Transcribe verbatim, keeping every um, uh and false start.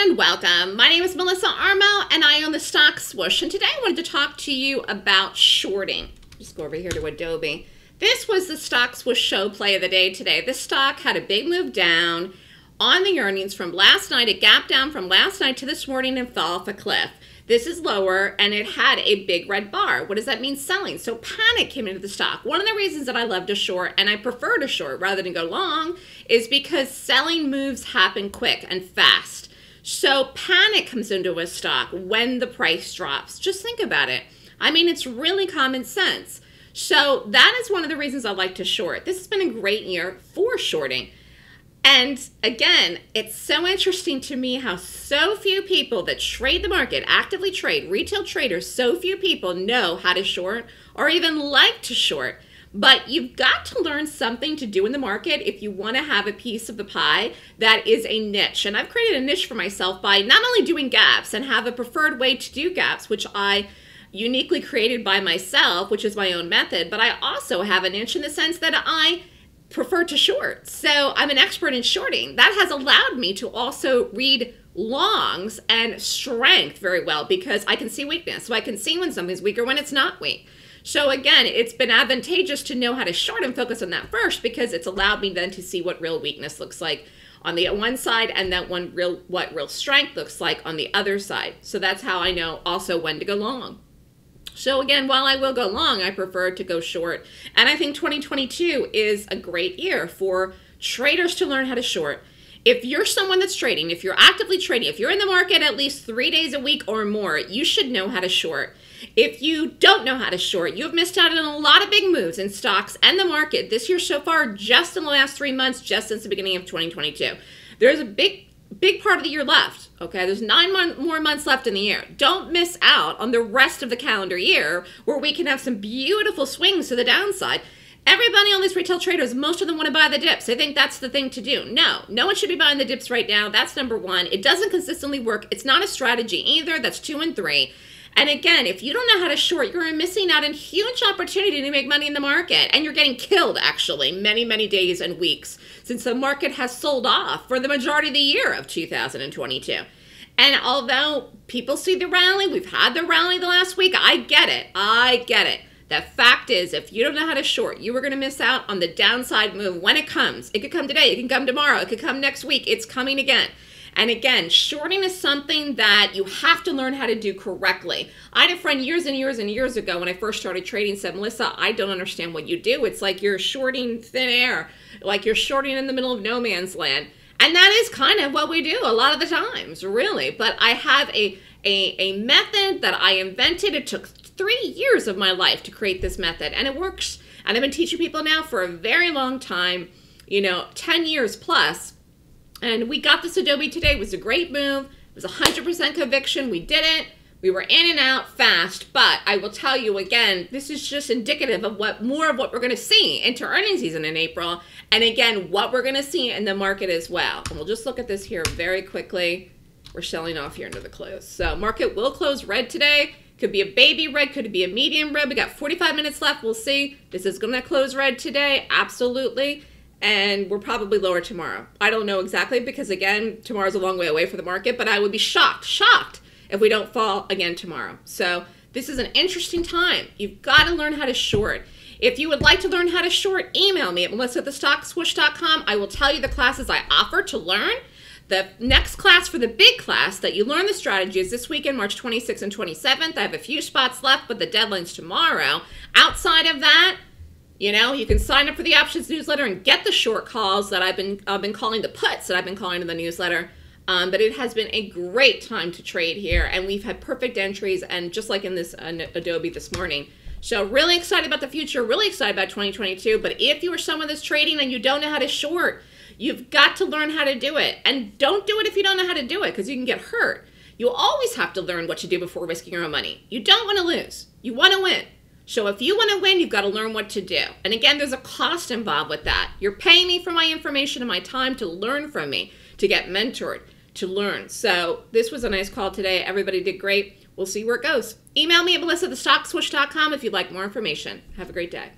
everyone, welcome. My name is Melissa Armo and I own the Stock Swoosh, and today I wanted to talk to you about shorting. Just go over here to Adobe. This was the Stock Swoosh show play of the day today. This stock had a big move down on the earnings from last night. It gapped down from last night to this morning and fell off a cliff. This is lower and it had a big red bar. What does that mean? Selling. So panic came into the stock. One of the reasons that I love to short, and I prefer to short rather than go long, is because selling moves happen quick and fast. So panic comes into a stock when the price drops. Just think about it. I mean, it's really common sense. So that is one of the reasons I like to short. This has been a great year for shorting. And again, it's so interesting to me how so few people that trade the market, actively trade, retail traders, so few people know how to short or even like to short. But you've got to learn something to do in the market if you want to have a piece of the pie that is a niche. And I've created a niche for myself by not only doing gaps and have a preferred way to do gaps, which I uniquely created by myself, which is my own method, but I also have a niche in the sense that I prefer to short. So I'm an expert in shorting. That has allowed me to also read longs and strength very well because I can see weakness. So I can see when something's weak or when it's not weak. So again, it's been advantageous to know how to short and focus on that first because it's allowed me then to see what real weakness looks like on the one side and then one real, what real strength looks like on the other side. So that's how I know also when to go long. So again, while I will go long, I prefer to go short. And I think twenty twenty-two is a great year for traders to learn how to short. If you're someone that's trading, if you're actively trading, if you're in the market at least three days a week or more, you should know how to short. If you don't know how to short, you've missed out on a lot of big moves in stocks and the market this year so far, just in the last three months, just since the beginning of twenty twenty-two. There's a big Big part of the year left, okay? There's nine mon- more months left in the year. Don't miss out on the rest of the calendar year where we can have some beautiful swings to the downside. Everybody on these retail traders, most of them want to buy the dips. They think that's the thing to do. No, no one should be buying the dips right now. That's number one. It doesn't consistently work. It's not a strategy either. That's two and three. And again, if you don't know how to short, you're missing out on huge opportunity to make money in the market. And you're getting killed, actually, many, many days and weeks since the market has sold off for the majority of the year of two thousand twenty-two. And although people see the rally, we've had the rally the last week, I get it. I get it. The fact is, if you don't know how to short, you are going to miss out on the downside move when it comes. It could come today. It can come tomorrow. It could come next week. It's coming again. And again, shorting is something that you have to learn how to do correctly. I had a friend years and years and years ago when I first started trading said, Melissa, I don't understand what you do. It's like you're shorting thin air, like you're shorting in the middle of no man's land. And that is kind of what we do a lot of the times, really. But I have a, a, a method that I invented. It took three years of my life to create this method, and it works. And I've been teaching people now for a very long time, you know, ten years plus. And we got this Adobe today. It was a great move. It was one hundred percent conviction. We did it. We were in and out fast. But I will tell you again, this is just indicative of what more of what we're going to see into earnings season in April. And again, what we're going to see in the market as well. And we'll just look at this here very quickly. We're selling off here under the close. So market will close red today. Could be a baby red. Could be a medium red. We got forty-five minutes left. We'll see. This is going to close red today. Absolutely. And we're probably lower tomorrow. I don't know exactly because, again, tomorrow's a long way away for the market, but I would be shocked, shocked if we don't fall again tomorrow. So this is an interesting time. You've got to learn how to short. If you would like to learn how to short, email me at melissa at the stock swoosh dot com. I will tell you the classes I offer to learn. The next class for the big class that you learn the strategy is this weekend, March twenty-sixth and twenty-seventh. I have a few spots left, but the deadline's tomorrow. Outside of that, you know, you can sign up for the options newsletter and get the short calls that I've been I've been calling the puts that I've been calling in the newsletter. Um, but it has been a great time to trade here, and we've had perfect entries, and just like in this uh, Adobe this morning. So really excited about the future, really excited about twenty twenty-two. But if you are someone that's trading and you don't know how to short, you've got to learn how to do it. And don't do it if you don't know how to do it, because you can get hurt. You always have to learn what to do before risking your own money. You don't want to lose. You want to win. So if you want to win, you've got to learn what to do. And again, there's a cost involved with that. You're paying me for my information and my time to learn from me, to get mentored, to learn. So this was a nice call today. Everybody did great. We'll see where it goes. Email me at melissa at the stock swoosh dot com if you'd like more information. Have a great day.